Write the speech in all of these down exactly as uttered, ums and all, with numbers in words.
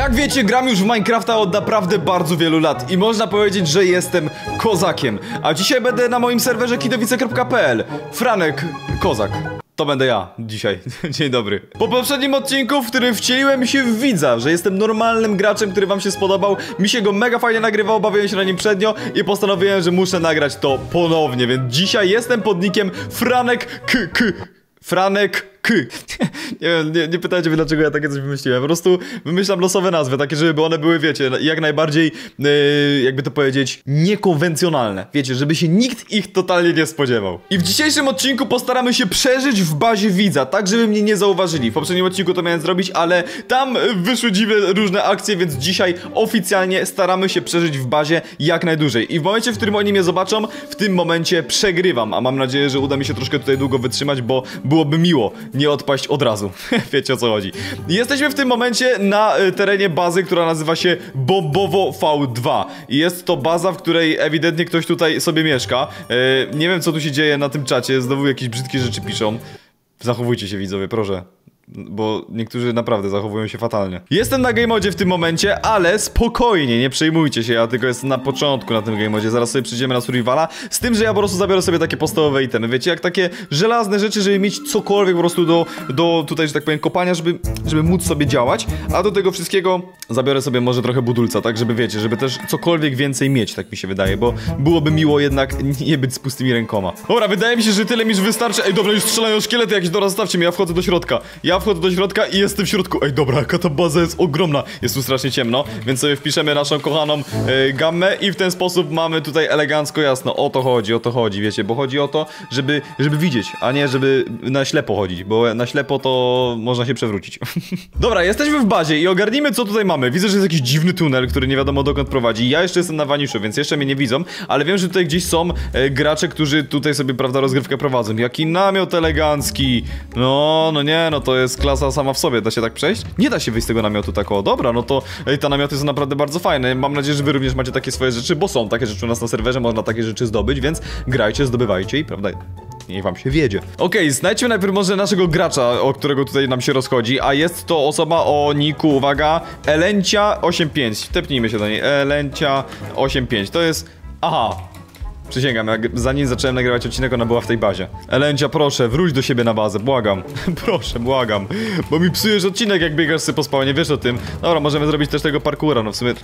Jak wiecie, gram już w Minecrafta od naprawdę bardzo wielu lat i można powiedzieć, że jestem kozakiem. A dzisiaj będę na moim serwerze kidowice kropka pl. Franek Kozak. To będę ja dzisiaj. Dzień dobry. Po poprzednim odcinku, w którym wcieliłem się w widza, że jestem normalnym graczem, który wam się spodobał, mi się go mega fajnie nagrywał, bawiłem się na nim przednio i postanowiłem, że muszę nagrać to ponownie, więc dzisiaj jestem pod nickiem Franek K. K. Franek K. Nie wiem, nie, nie pytajcie mnie, dlaczego ja takie coś wymyśliłem. Po prostu wymyślam losowe nazwy, takie, żeby one były, wiecie, jak najbardziej, yy, jakby to powiedzieć, niekonwencjonalne. Wiecie, żeby się nikt ich totalnie nie spodziewał. I w dzisiejszym odcinku postaramy się przeżyć w bazie widza, tak żeby mnie nie zauważyli. W poprzednim odcinku to miałem zrobić, ale tam wyszły dziwne różne akcje, więc dzisiaj oficjalnie staramy się przeżyć w bazie jak najdłużej. I w momencie, w którym oni mnie zobaczą, w tym momencie przegrywam. A mam nadzieję, że uda mi się troszkę tutaj długo wytrzymać, bo byłoby miło nie odpaść od razu. Wiecie, o co chodzi. Jesteśmy w tym momencie na y, terenie bazy, która nazywa się Bobowo V dwa. I jest to baza, w której ewidentnie ktoś tutaj sobie mieszka. y, Nie wiem, co tu się dzieje na tym czacie. Znowu jakieś brzydkie rzeczy piszą. Zachowujcie się, widzowie, proszę, bo niektórzy naprawdę zachowują się fatalnie. Jestem na game modzie w tym momencie, ale spokojnie, nie przejmujcie się, ja tylko jestem na początku na tym game modzie. Zaraz sobie przyjdziemy na survivala, z tym, że ja po prostu zabiorę sobie takie podstawowe itemy, wiecie, jak takie żelazne rzeczy, żeby mieć cokolwiek po prostu do, do tutaj, że tak powiem, kopania, żeby, żeby móc sobie działać, a do tego wszystkiego zabiorę sobie może trochę budulca, tak, żeby, wiecie, żeby też cokolwiek więcej mieć, tak mi się wydaje, bo byłoby miło jednak nie być z pustymi rękoma. Dobra, wydaje mi się, że tyle mi już wystarczy. Ej, dobra, już strzelają szkielety jakieś, dobra, zostawcie mnie, ja wchodzę do środka. Ja wchodzę do środka i jestem w środku. Ej, dobra, jaka ta baza jest ogromna. Jest tu strasznie ciemno, więc sobie wpiszemy naszą kochaną y, gammę i w ten sposób mamy tutaj elegancko jasno. O to chodzi, o to chodzi, wiecie, bo chodzi o to, żeby, żeby widzieć, a nie żeby na ślepo chodzić, bo na ślepo to można się przewrócić. Dobra, jesteśmy w bazie i ogarnijmy, co tutaj mamy. Widzę, że jest jakiś dziwny tunel, który nie wiadomo dokąd prowadzi. Ja jeszcze jestem na waniszu, więc jeszcze mnie nie widzą, ale wiem, że tutaj gdzieś są y, gracze, którzy tutaj sobie, prawda, rozgrywkę prowadzą. Jaki namiot elegancki. No, no nie, no to jest klasa sama w sobie, da się tak przejść? Nie da się wyjść z tego namiotu tak, o dobra, no to ej, te namioty są naprawdę bardzo fajne, mam nadzieję, że wy również macie takie swoje rzeczy, bo są takie rzeczy u nas na serwerze, można takie rzeczy zdobyć, więc grajcie, zdobywajcie i prawda, niech wam się wiedzie. Okej, okay, znajdźmy najpierw może naszego gracza, o którego tutaj nam się rozchodzi, a jest to osoba o niku, uwaga, Elencia osiemdziesiąt pięć, tepnijmy się do niej, Elencia osiemdziesiąt pięć, to jest, aha. Przysięgam, jak zanim zacząłem nagrywać odcinek, ona była w tej bazie. Elencia, proszę, wróć do siebie na bazę, błagam. Proszę, błagam. Bo mi psujesz odcinek, jak biegasz sobie po spawnie, wiesz o tym. Dobra, możemy zrobić też tego parkoura, no w sumie...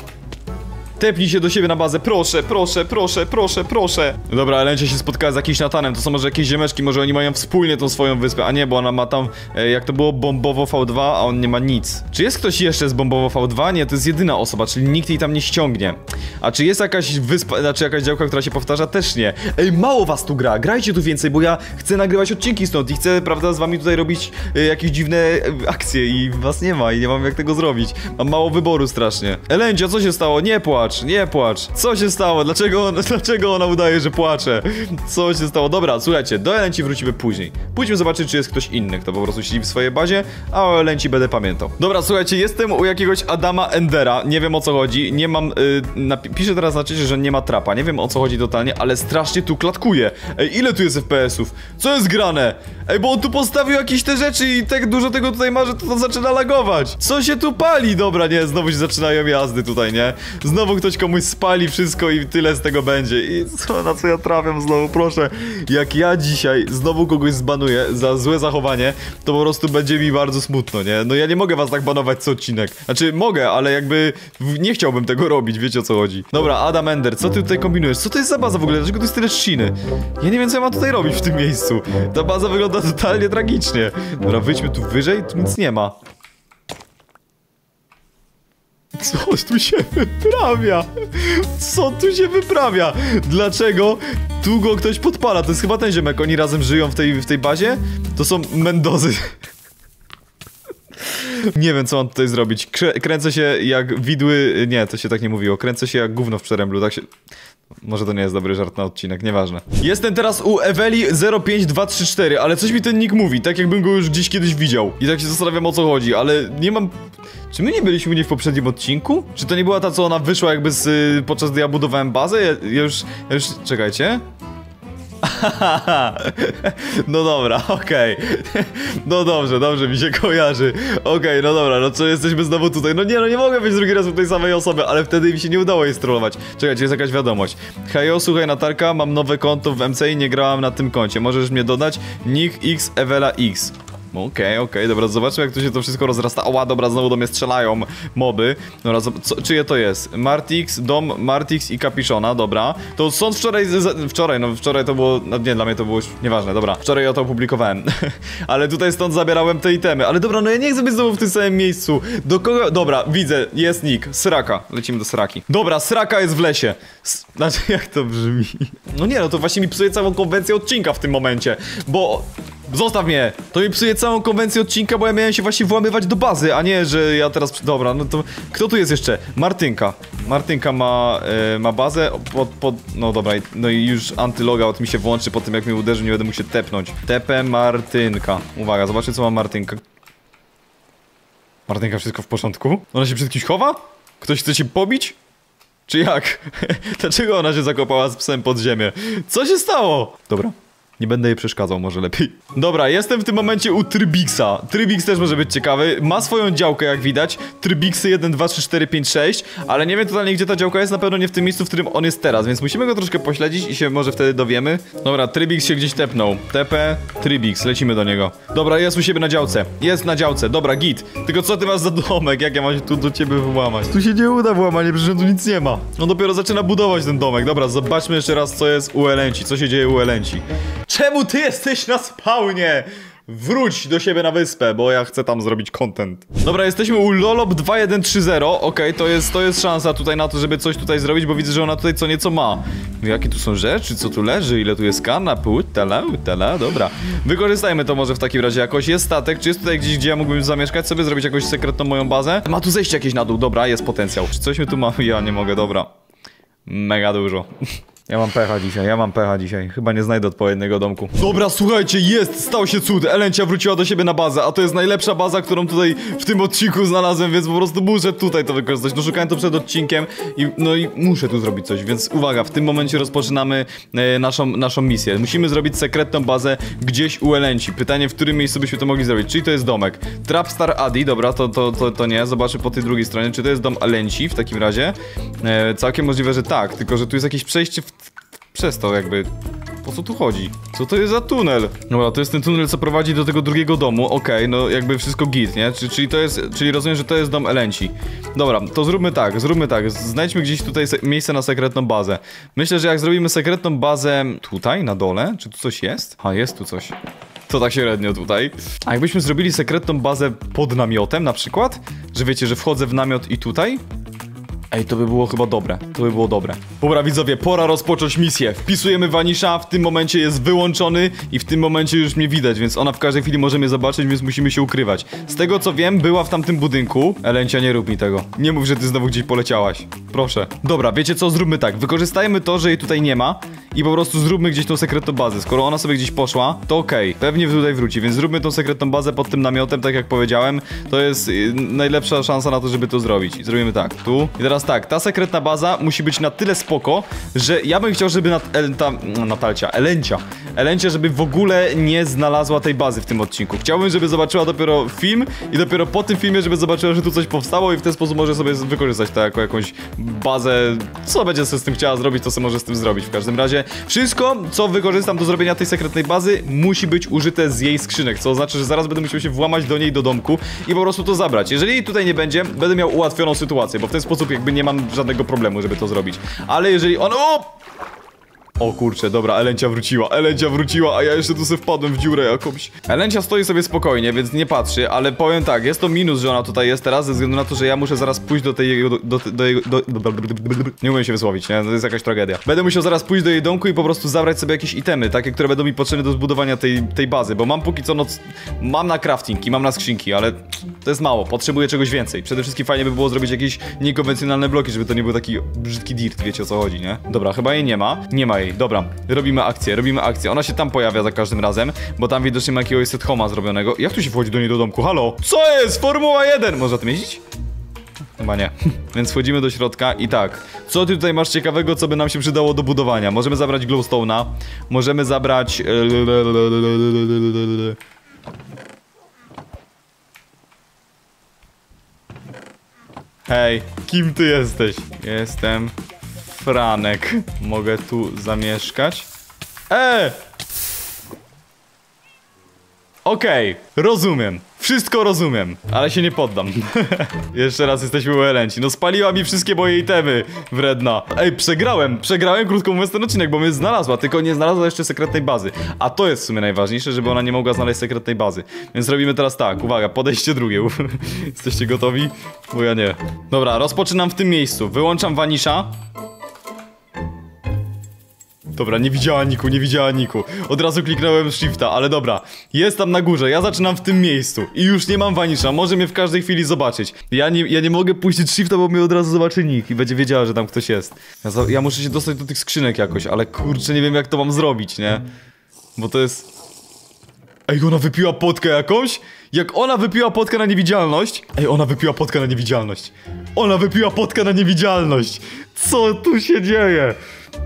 Tepnij się do siebie na bazę, proszę, proszę, proszę, proszę, proszę. Dobra, Elencia się spotkała z jakimś Natanem, to są może jakieś ziemeczki, może oni mają wspólnie tą swoją wyspę. A nie, bo ona ma tam, jak to było, Bombowo V dwa, a on nie ma nic. Czy jest ktoś jeszcze z Bombowo V dwa? Nie, to jest jedyna osoba, czyli nikt jej tam nie ściągnie. A czy jest jakaś wyspa, znaczy jakaś działka, która się powtarza? Też nie. Ej, mało was tu gra, grajcie tu więcej, bo ja chcę nagrywać odcinki stąd i chcę, prawda, z wami tutaj robić e, jakieś dziwne e, akcje i was nie ma i nie mam jak tego zrobić. Mam mało wyboru strasznie. Elencia, co się stało? Nie płacz. Nie płacz. Co się stało? Dlaczego, dlaczego ona udaje, że płacze? Co się stało? Dobra, słuchajcie, do Elenci wrócimy później. Pójdźmy zobaczyć, czy jest ktoś inny, kto po prostu siedzi w swojej bazie, a o Elenci będę pamiętał. Dobra, słuchajcie, jestem u jakiegoś Adama Endera. Nie wiem, o co chodzi. Nie mam... Yy, piszę teraz na czacie, że nie ma trapa. Nie wiem, o co chodzi totalnie, ale strasznie tu klatkuje. Ej, ile tu jest F P S-ów? Co jest grane? Ej, bo on tu postawił jakieś te rzeczy i tak dużo tego tutaj ma, że to, to zaczyna lagować. Co się tu pali? Dobra, nie, znowu się zaczynają jazdy tutaj, nie? Znowu ktoś komuś spali wszystko i tyle z tego będzie. I co, na co ja trafiam znowu, proszę. Jak ja dzisiaj znowu kogoś zbanuję za złe zachowanie, to po prostu będzie mi bardzo smutno, nie? No ja nie mogę was tak banować co odcinek. Znaczy mogę, ale jakby nie chciałbym tego robić, wiecie, o co chodzi. Dobra, Adam Ender, co ty tutaj kombinujesz? Co to jest za baza w ogóle? Dlaczego tu jest tyle trzciny? Ja nie wiem, co ja mam tutaj robić w tym miejscu. Ta baza wygląda totalnie tragicznie. Dobra, wyjdźmy tu wyżej, tu nic nie ma. Co tu się wyprawia? Co tu się wyprawia? Dlaczego tu go ktoś podpala? To jest chyba ten ziemek, oni razem żyją w tej, w tej bazie? To są Mendozy. Nie wiem, co mam tutaj zrobić. Krę kręcę się jak widły... Nie, to się tak nie mówiło. Kręcę się jak gówno w przeręblu, tak się... Może to nie jest dobry żart na odcinek, nieważne. Jestem teraz u Eweli zero pięć dwa trzy cztery, ale coś mi ten nick mówi, tak jakbym go już gdzieś kiedyś widział. I tak się zastanawiam, o co chodzi, ale nie mam... Czy my nie byliśmy u niej w poprzednim odcinku? Czy to nie była ta, co ona wyszła jakby z... podczas gdy ja budowałem bazę? Ja, ja już... Ja już... Czekajcie... No dobra, okej. Okay. No dobrze, dobrze mi się kojarzy. Okej, okay, no dobra, no co, jesteśmy znowu tutaj. No nie, no nie mogę być drugi raz u tej samej osoby, ale wtedy mi się nie udało jej strollować. Czekajcie, jest jakaś wiadomość. Hejo, słuchaj Natarka, mam nowe konto w M C i nie grałam na tym koncie. Możesz mnie dodać? Nick X Ewela X. Okej, okay, okej, okay, dobra, zobaczmy jak tu się to wszystko rozrasta. Oła, dobra, znowu do mnie strzelają moby. Dobra, co, czyje to jest? Martix, dom Martix i Kapiszona, dobra. To stąd wczoraj, wczoraj, no wczoraj to było, no nie, dla mnie to było już nieważne, dobra. Wczoraj ja to opublikowałem, ale tutaj stąd zabierałem te itemy. Ale dobra, no ja nie chcę być znowu w tym samym miejscu. Do kogo, dobra, widzę, jest nick, Sraka, lecimy do Sraki. Dobra, Sraka jest w lesie. S znaczy, jak to brzmi? No nie, no to właśnie mi psuje całą konwencję odcinka w tym momencie, bo... Zostaw mnie! To mi psuje całą konwencję odcinka, bo ja miałem się właśnie włamywać do bazy, a nie, że ja teraz... Dobra, no to... Kto tu jest jeszcze? Martynka. Martynka ma... Yy, ma bazę pod... pod... No dobra, no i już antylogout mi się włączy po tym, jak mnie uderzy, nie będę mógł się tepnąć. Tepę Martynka. Uwaga, zobaczcie, co ma Martynka. Martynka, wszystko w porządku? Ona się przed kimś chowa? Ktoś chce się pobić? Czy jak? Dlaczego ona się zakopała z psem pod ziemię? Co się stało? Dobra. Nie będę jej przeszkadzał, może lepiej. Dobra, jestem w tym momencie u Trybixa. Trybix też może być ciekawy. Ma swoją działkę, jak widać. Trybixy jeden, dwa, trzy, cztery, pięć, sześć. Ale nie wiem totalnie, gdzie ta działka jest. Na pewno nie w tym miejscu, w którym on jest teraz. Więc musimy go troszkę pośledzić i się może wtedy dowiemy. Dobra, Trybix się gdzieś tepnął. T P, Trybix, lecimy do niego. Dobra, jest u siebie na działce. Jest na działce, dobra, git. Tylko co ty masz za domek? Jak ja mam się tu do ciebie wyłamać? Tu się nie uda włamanie, przecież tu nic nie ma. On dopiero zaczyna budować ten domek. Dobra, zobaczmy jeszcze raz, co jest u Elenci. Co się dzieje u Elenci. Czemu ty jesteś na spawnie? Wróć do siebie na wyspę, bo ja chcę tam zrobić content. Dobra, jesteśmy u lolop dwa jeden trzy zero. Okej, okay, to jest, to jest szansa tutaj na to, żeby coś tutaj zrobić, bo widzę, że ona tutaj co nieco ma. Jakie tu są rzeczy, co tu leży, ile tu jest kanap, utala, utala, dobra. Wykorzystajmy to może w takim razie jakoś. Jest statek, czy jest tutaj gdzieś, gdzie ja mógłbym zamieszkać sobie, zrobić jakąś sekretną moją bazę? Ma tu zejście jakieś na dół, dobra, jest potencjał. Czy coś my tu mamy? Ja nie mogę, dobra. Mega dużo. Ja mam pecha dzisiaj, ja mam pecha dzisiaj. Chyba nie znajdę odpowiedniego domku. Dobra, słuchajcie, jest! Stał się cud! Elencia wróciła do siebie na bazę, a to jest najlepsza baza, którą tutaj w tym odcinku znalazłem, więc po prostu muszę tutaj to wykorzystać. No szukałem to przed odcinkiem i no i muszę tu zrobić coś, więc uwaga, w tym momencie rozpoczynamy e, naszą, naszą misję. Musimy zrobić sekretną bazę gdzieś u Elenci. Pytanie, w którym miejscu byśmy to mogli zrobić, czyli to jest domek. Trapstar Adi, dobra, to, to, to, to nie. Zobaczę po tej drugiej stronie, czy to jest dom Elenci w takim razie. E, całkiem możliwe, że tak, tylko że tu jest jakieś przejście w przez to jakby... Po co tu chodzi? Co to jest za tunel? Dobra, to jest ten tunel, co prowadzi do tego drugiego domu. Okej, okay, no jakby wszystko git, nie? Czyli, czyli to jest... Czyli rozumiem, że to jest dom Elenci. Dobra, to zróbmy tak, zróbmy tak. Znajdźmy gdzieś tutaj miejsce na sekretną bazę. Myślę, że jak zrobimy sekretną bazę... Tutaj, na dole? Czy tu coś jest? A, jest tu coś. To tak średnio tutaj. A jakbyśmy zrobili sekretną bazę pod namiotem na przykład? Że wiecie, że wchodzę w namiot i tutaj? Ej, to by było chyba dobre, to by było dobre. Dobra widzowie, pora rozpocząć misję. Wpisujemy Vanisha, w tym momencie jest wyłączony i w tym momencie już mnie widać, więc ona w każdej chwili może mnie zobaczyć, więc musimy się ukrywać. Z tego co wiem, była w tamtym budynku. Elencia, nie rób mi tego. Nie mów, że ty znowu gdzieś poleciałaś. Proszę. Dobra, wiecie co, zróbmy tak, wykorzystajmy to, że jej tutaj nie ma i po prostu zróbmy gdzieś tą sekretną bazę. Skoro ona sobie gdzieś poszła, to okej, okay, pewnie tutaj wróci, więc zróbmy tą sekretną bazę pod tym namiotem, tak jak powiedziałem. To jest najlepsza szansa na to, żeby to zrobić. I zrobimy tak, tu i teraz. Teraz tak, ta sekretna baza musi być na tyle spoko, że ja bym chciał, żeby nat el ta, Natalcia, Elencia, Elencia, żeby w ogóle nie znalazła tej bazy w tym odcinku. Chciałbym, żeby zobaczyła dopiero film i dopiero po tym filmie, żeby zobaczyła, że tu coś powstało i w ten sposób może sobie wykorzystać to jako jakąś bazę. Co będzie sobie z tym chciała zrobić, to sobie może z tym zrobić. W każdym razie wszystko, co wykorzystam do zrobienia tej sekretnej bazy, musi być użyte z jej skrzynek, co oznacza, że zaraz będę musiał się włamać do niej do domku i po prostu to zabrać. Jeżeli jej tutaj nie będzie, będę miał ułatwioną sytuację, bo w ten sposób jakby nie mam żadnego problemu, żeby to zrobić. Ale jeżeli on... O! O kurczę, dobra, Elencia wróciła, Elencia wróciła, a ja jeszcze tu sobie wpadłem w dziurę jakąś. Elencia stoi sobie spokojnie, więc nie patrzy, ale powiem tak, jest to minus, że ona tutaj jest teraz, ze względu na to, że ja muszę zaraz pójść do tej jego... do, do jego... Do, do, nie umiem się wysłowić, nie? To jest jakaś tragedia. Będę musiał zaraz pójść do jej domku i po prostu zabrać sobie jakieś itemy, takie, które będą mi potrzebne do zbudowania tej, tej bazy, bo mam póki co noc... Mam na crafting i mam na skrzynki, ale to jest mało, potrzebuję czegoś więcej. Przede wszystkim fajnie by było zrobić jakieś niekonwencjonalne bloki, żeby to nie był taki brzydki dirt, wiecie o co chodzi, nie? Dobra, chyba jej nie ma. Nie ma jej. Dobra, robimy akcję, robimy akcję. Ona się tam pojawia za każdym razem, bo tam widocznie ma jakiegoś set homa zrobionego. Jak tu się wchodzi do niej do domku? Halo? Co jest? Formuła jeden! Można tym jeździć? Chyba nie. Więc wchodzimy do środka i tak. Co ty tutaj masz ciekawego, co by nam się przydało do budowania? Możemy zabrać glowstone'a. Możemy zabrać... Hej, kim ty jesteś? Jestem... Franek. Mogę tu zamieszkać? Eee! Okej, okay, rozumiem. Wszystko rozumiem, ale się nie poddam. Jeszcze raz jesteśmy u Elenci. No spaliła mi wszystkie moje itemy, wredna. Ej, przegrałem, przegrałem krótko mówiąc ten odcinek, bo mnie znalazła, tylko nie znalazła jeszcze sekretnej bazy. A to jest w sumie najważniejsze, żeby ona nie mogła znaleźć sekretnej bazy. Więc robimy teraz tak, uwaga, podejście drugie. Jesteście gotowi? Bo ja nie. Dobra, rozpoczynam w tym miejscu. Wyłączam wanisza. Dobra, nie widziała Niku, nie widziała Niku. Od razu kliknąłem shifta, ale dobra. Jest tam na górze, ja zaczynam w tym miejscu. I już nie mam vanisha, może mnie w każdej chwili zobaczyć. Ja nie, ja nie mogę puścić shifta, bo mnie od razu zobaczy Nik i będzie wiedziała, że tam ktoś jest. Ja, za, ja muszę się dostać do tych skrzynek jakoś, ale kurczę, nie wiem jak to mam zrobić, nie? Bo to jest... Ej, ona wypiła potkę jakąś? Jak ona wypiła potkę na niewidzialność? Ej, ona wypiła potkę na niewidzialność. Ona wypiła potkę na niewidzialność. Co tu się dzieje?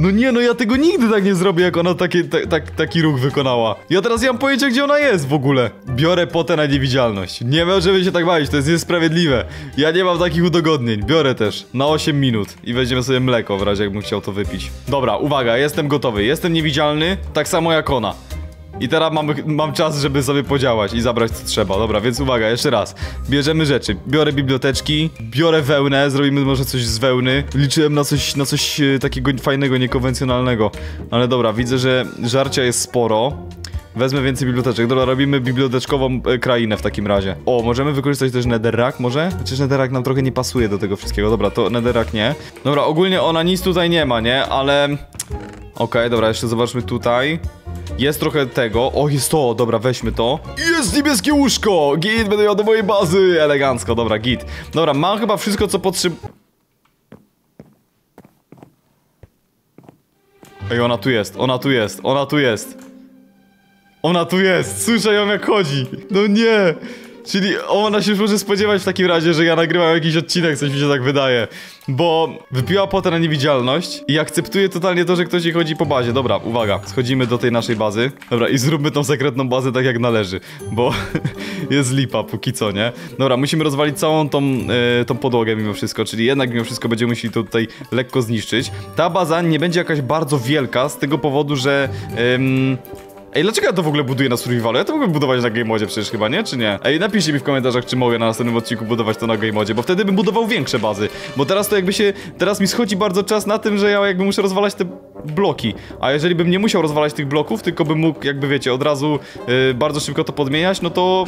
No nie, no ja tego nigdy tak nie zrobię, jak ona takie, ta, ta, taki ruch wykonała. Ja teraz nie mam pojęcia, gdzie ona jest w ogóle. Biorę potę na niewidzialność. Nie możemy się tak bawić, to jest niesprawiedliwe. Ja nie mam takich udogodnień. Biorę też na osiem minut i weźmiemy sobie mleko w razie, jakbym chciał to wypić. Dobra, uwaga, jestem gotowy. Jestem niewidzialny, tak samo jak ona. I teraz mam, mam czas, żeby sobie podziałać i zabrać co trzeba. Dobra, więc uwaga, jeszcze raz. Bierzemy rzeczy, biorę biblioteczki, biorę wełnę, zrobimy może coś z wełny. Liczyłem na coś, na coś takiego fajnego, niekonwencjonalnego. Ale dobra, widzę, że żarcia jest sporo. Wezmę więcej biblioteczek. Dobra, robimy biblioteczkową krainę w takim razie. O, możemy wykorzystać też netherrack może? Chociaż netherrack nam trochę nie pasuje do tego wszystkiego. Dobra, to netherrack nie. Dobra, ogólnie ona nic tutaj nie ma, nie? Ale... Okej, okay, dobra, jeszcze zobaczmy tutaj. Jest trochę tego. O, jest to. Dobra, weźmy to. Jest niebieskie łóżko. Git, będę miał do mojej bazy. Elegancko, dobra, git. Dobra, mam chyba wszystko, co potrzebuję. Ej, ona tu jest, ona tu jest, ona tu jest. Ona tu jest. Słyszę ją, jak chodzi. No nie. Czyli ona się już może spodziewać w takim razie, że ja nagrywam jakiś odcinek, coś mi się tak wydaje. Bo wypiła potę na niewidzialność i akceptuje totalnie to, że ktoś jej chodzi po bazie. Dobra, uwaga, schodzimy do tej naszej bazy. Dobra, i zróbmy tą sekretną bazę tak jak należy. Bo jest lipa póki co, nie? Dobra, musimy rozwalić całą tą, yy, tą podłogę mimo wszystko. Czyli jednak mimo wszystko będziemy musieli to tutaj lekko zniszczyć. Ta baza nie będzie jakaś bardzo wielka z tego powodu, że... Yy, Ej, dlaczego ja to w ogóle buduję na survivalu? Ja to mogę budować na game modzie przecież chyba, nie? Czy nie? Ej, napiszcie mi w komentarzach, czy mogę na następnym odcinku budować to na game modzie, bo wtedy bym budował większe bazy. Bo teraz to jakby się... Teraz mi schodzi bardzo czas na tym, że ja jakby muszę rozwalać te bloki. A jeżeli bym nie musiał rozwalać tych bloków, tylko bym mógł jakby, wiecie, od razu yy, bardzo szybko to podmieniać, no to...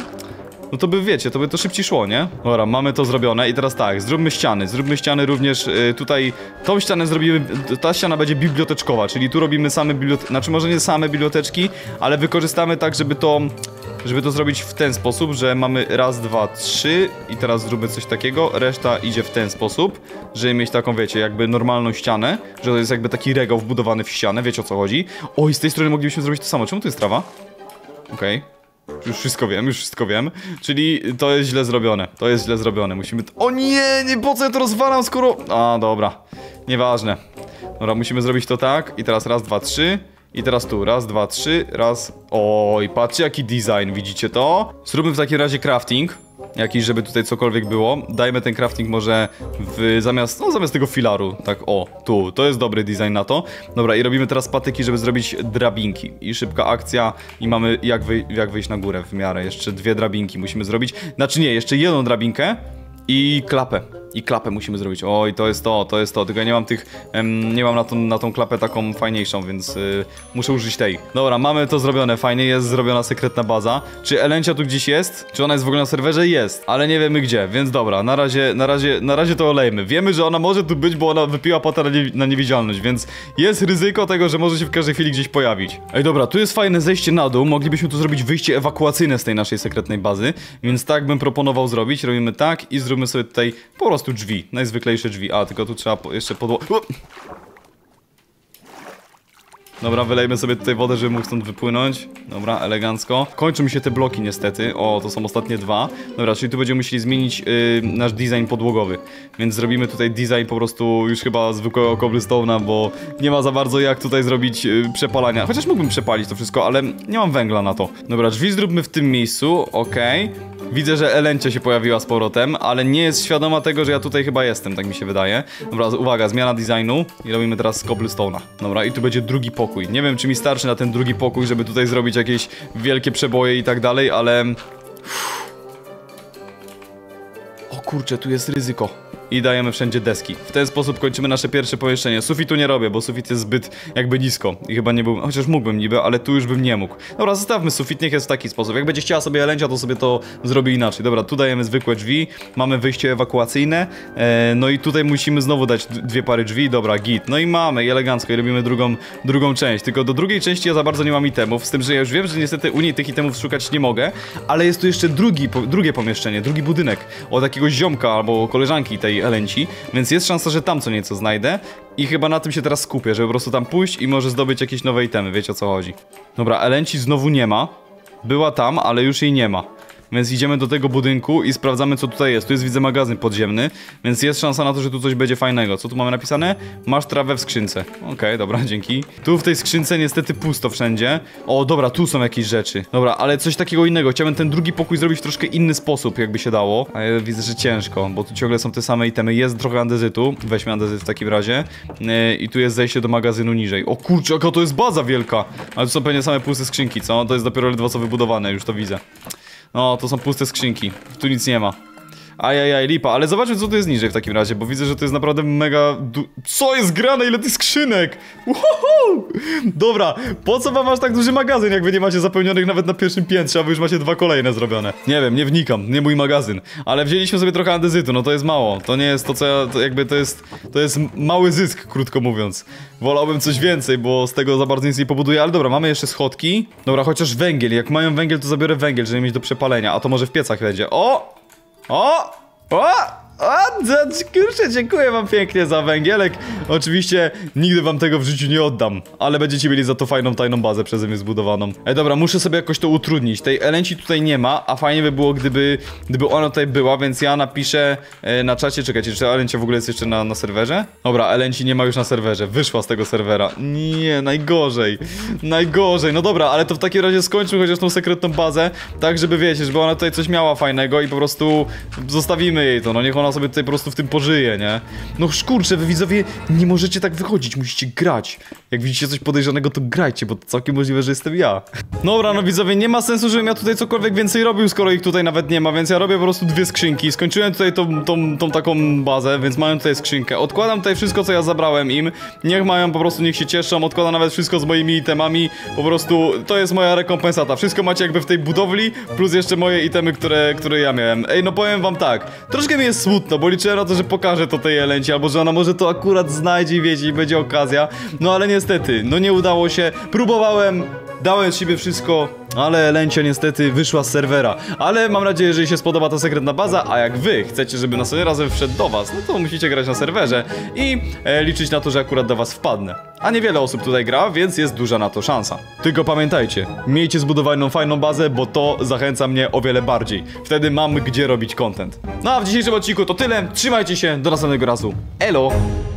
No to by, wiecie, to by to szybciej szło, nie? Dobra, mamy to zrobione i teraz tak, zróbmy ściany. Zróbmy ściany również y, tutaj. Tą ścianę zrobimy, ta ściana będzie biblioteczkowa, czyli tu robimy same biblioteczki, znaczy może nie same biblioteczki, ale wykorzystamy tak, żeby to, żeby to zrobić w ten sposób, że mamy raz, dwa, trzy i teraz zróbmy coś takiego, reszta idzie w ten sposób, żeby mieć taką, wiecie, jakby normalną ścianę, że to jest jakby taki regał wbudowany w ścianę, wiecie o co chodzi. O, i z tej strony moglibyśmy zrobić to samo. Czemu to jest trawa? Okej. Okay. Już wszystko wiem, już wszystko wiem. Czyli to jest źle zrobione, to jest źle zrobione, musimy... O nie, nie, po co ja to rozwalam, skoro... A, dobra, nieważne. Dobra, musimy zrobić to tak i teraz raz, dwa, trzy. I teraz tu, raz, dwa, trzy, raz... Oj, patrzcie jaki design, widzicie to? Zróbmy w takim razie crafting jakiś, żeby tutaj cokolwiek było. Dajmy ten crafting może w, zamiast, no zamiast tego filaru, tak o, tu, to jest dobry design na to. Dobra, i robimy teraz patyki, żeby zrobić drabinki. I szybka akcja i mamy jak, wy, jak wyjść na górę w miarę. Jeszcze dwie drabinki musimy zrobić, znaczy nie, jeszcze jedną drabinkę i klapę. I klapę musimy zrobić. Oj, to jest to, to jest to. Tylko ja nie mam tych, em, nie mam na tą, na tą klapę taką fajniejszą, więc y, muszę użyć tej. Dobra, mamy to zrobione, fajnie, jest zrobiona sekretna baza. Czy Elencia tu gdzieś jest? Czy ona jest w ogóle na serwerze? Jest, ale nie wiemy gdzie, więc dobra, na razie, na razie, na razie to olejmy. Wiemy, że ona może tu być, bo ona wypiła potę na, nie, na niewidzialność, więc jest ryzyko tego, że może się w każdej chwili gdzieś pojawić. Ej, dobra, tu jest fajne zejście na dół, moglibyśmy tu zrobić wyjście ewakuacyjne z tej naszej sekretnej bazy, więc tak bym proponował zrobić, robimy tak i zróbmy sobie tutaj po prostu tu drzwi, najzwyklejsze drzwi, a tylko tu trzeba po jeszcze podło... Dobra, wylejmy sobie tutaj wodę, żeby mógł stąd wypłynąć. Dobra, elegancko. Kończą mi się te bloki niestety. O, to są ostatnie dwa. Dobra, czyli tu będziemy musieli zmienić yy, nasz design podłogowy. Więc zrobimy tutaj design po prostu już chyba zwykłego cobblestone'a, bo nie ma za bardzo jak tutaj zrobić yy, przepalania. Chociaż mógłbym przepalić to wszystko, ale nie mam węgla na to. Dobra, drzwi zróbmy w tym miejscu, okej. Okay. Widzę, że Elencia się pojawiła z powrotem, ale nie jest świadoma tego, że ja tutaj chyba jestem, tak mi się wydaje. Dobra, uwaga, zmiana designu i robimy teraz z cobblestone'a. Dobra, i tu będzie drugi pokój. Nie wiem, czy mi starczy na ten drugi pokój, żeby tutaj zrobić jakieś wielkie przeboje i tak dalej, ale... O kurczę, tu jest ryzyko. I dajemy wszędzie deski. W ten sposób kończymy nasze pierwsze pomieszczenie. Sufitu nie robię, bo sufit jest zbyt jakby nisko. I chyba nie byłbym, chociaż mógłbym niby, ale tu już bym nie mógł. Dobra, zostawmy sufit, niech jest w taki sposób. Jak będzie chciała sobie Elencia, to sobie to zrobi inaczej. Dobra, tu dajemy zwykłe drzwi. Mamy wyjście ewakuacyjne. e, No i tutaj musimy znowu dać dwie pary drzwi. Dobra, git. No i mamy, i elegancko. I robimy drugą, drugą część. Tylko do drugiej części ja za bardzo nie mam itemów. Z tym, że ja już wiem, że niestety u niej tych itemów szukać nie mogę. Ale jest tu jeszcze drugi, po, drugie pomieszczenie, drugi budynek. Od jakiegoś ziomka albo koleżanki tej Elenci, więc jest szansa, że tam co nieco znajdę i chyba na tym się teraz skupię, żeby po prostu tam pójść i może zdobyć jakieś nowe itemy, wiecie o co chodzi. Dobra, Elenci znowu nie ma, była tam, ale już jej nie ma, więc idziemy do tego budynku i sprawdzamy, co tutaj jest. Tu jest, widzę, magazyn podziemny, więc jest szansa na to, że tu coś będzie fajnego. Co tu mamy napisane? Masz trawę w skrzynce. Okej, okay, dobra, dzięki. Tu w tej skrzynce niestety pusto wszędzie. O, dobra, tu są jakieś rzeczy. Dobra, ale coś takiego innego. Chciałem ten drugi pokój zrobić w troszkę inny sposób, jakby się dało. A ja widzę, że ciężko, bo tu ciągle są te same itemy. Jest trochę andezytu. Weźmy andezyt w takim razie. Yy, I tu jest zejście do magazynu niżej. O kurczę, jaka to jest baza wielka! Ale tu są pewnie same puste skrzynki, co? To jest dopiero ledwo co wybudowane, już to widzę. No, to są puste skrzynki. Tu nic nie ma. Ajajaj, lipa. Ale zobaczmy, co tu jest niżej w takim razie, bo widzę, że to jest naprawdę mega... Du co jest grane? Ile tych skrzynek? Uhuhu! Dobra, po co wam aż tak duży magazyn, jak wy nie macie zapełnionych nawet na pierwszym piętrze, a wy już macie dwa kolejne zrobione? Nie wiem, nie wnikam, nie mój magazyn. Ale wzięliśmy sobie trochę andezytu, no to jest mało. To nie jest to, co ja... To jakby to jest... To jest mały zysk, krótko mówiąc. Wolałbym coś więcej, bo z tego za bardzo nic nie pobuduję, ale dobra, mamy jeszcze schodki. Dobra, chociaż węgiel. Jak mają węgiel, to zabiorę węgiel, żeby mieć do przepalenia, a to może w piecach będzie. O! O! O! O! Kurczę, dziękuję wam pięknie za węgielek. Oczywiście nigdy wam tego w życiu nie oddam, ale będziecie mieli za to fajną, tajną bazę przeze mnie zbudowaną. Ej, dobra, muszę sobie jakoś to utrudnić. Tej Elenci tutaj nie ma, a fajnie by było, gdyby, gdyby ona tutaj była, więc ja napiszę e, na czacie. Czekajcie, czy Elencia w ogóle jest jeszcze na, na serwerze? Dobra, Elenci nie ma już na serwerze. Wyszła z tego serwera. Nie, najgorzej. Najgorzej. No dobra, ale to w takim razie skończmy chociaż tą sekretną bazę, tak żeby, wiecie, żeby ona tutaj coś miała fajnego i po prostu zostawimy jej to. No niech ona sobie tutaj po prostu w tym pożyje, nie? No kurczę, wy widzowie nie możecie tak wychodzić, musicie grać. Jak widzicie coś podejrzanego, to grajcie, bo to całkiem możliwe, że jestem ja. Dobra, no widzowie, nie ma sensu, żebym ja tutaj cokolwiek więcej robił, skoro ich tutaj nawet nie ma, więc ja robię po prostu dwie skrzynki. Skończyłem tutaj tą, tą, tą taką bazę, więc mają tutaj skrzynkę. Odkładam tutaj wszystko, co ja zabrałem im. Niech mają, po prostu niech się cieszą, odkładam nawet wszystko z moimi itemami. Po prostu to jest moja rekompensata. Wszystko macie jakby w tej budowli, plus jeszcze moje itemy, które, które ja miałem. Ej, no powiem wam tak, troszkę mi jest smutno, bo liczyłem na to, że pokażę to tej Elenci, albo że ona może to akurat znajdzie i wiecie, i będzie okazja. No ale niestety, no nie udało się. Próbowałem, dałem z siebie wszystko, ale Elencia niestety wyszła z serwera. Ale mam nadzieję, że jej się spodoba ta sekretna baza, a jak wy chcecie, żeby następnym razem wszedł do was, no to musicie grać na serwerze i e, liczyć na to, że akurat do was wpadnę. A niewiele osób tutaj gra, więc jest duża na to szansa. Tylko pamiętajcie, miejcie zbudowaną fajną bazę, bo to zachęca mnie o wiele bardziej. Wtedy mam gdzie robić content. No a w dzisiejszym odcinku to tyle, trzymajcie się, do następnego razu, elo!